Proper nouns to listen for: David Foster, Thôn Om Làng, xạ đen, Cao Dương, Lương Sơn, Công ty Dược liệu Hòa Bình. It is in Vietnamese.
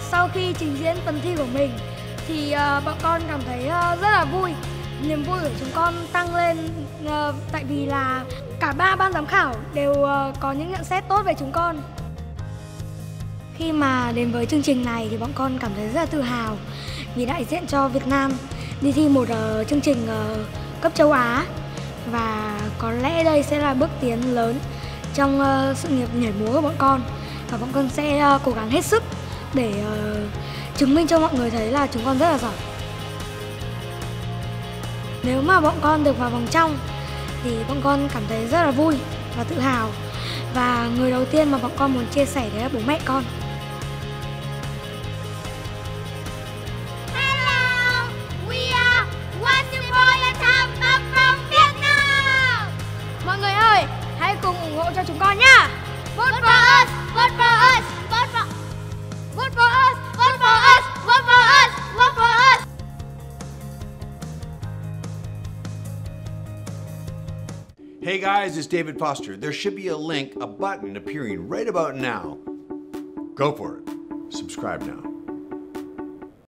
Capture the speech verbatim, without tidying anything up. là sau khi trình diễn phần thi của mình thì uh, bọn con cảm thấy uh, rất là vui. Niềm vui của chúng con tăng lên uh, tại vì là cả ba ban giám khảo đều uh, có những nhận xét tốt về chúng con. Khi mà đến với chương trình này thì bọn con cảm thấy rất là tự hào vì đại diện cho Việt Nam đi thi một uh, chương trình uh, cấp châu Á. Và có lẽ đây sẽ là bước tiến lớn trong uh, sự nghiệp nhảy múa của bọn con. Và bọn con sẽ uh, cố gắng hết sức để uh, chứng minh cho mọi người thấy là chúng con rất là giỏi. Nếu mà bọn con được vào vòng trong thì bọn con cảm thấy rất là vui và tự hào. Và người đầu tiên mà bọn con muốn chia sẻ đấy là bố mẹ con. Cho chúng con nhá. Vote for us, vote for us, vote for vote for us, vote for us, vote for us, vote for us. Hey guys, it's David Foster. There should be a link, a button appearing right about now. Go for it. Subscribe now.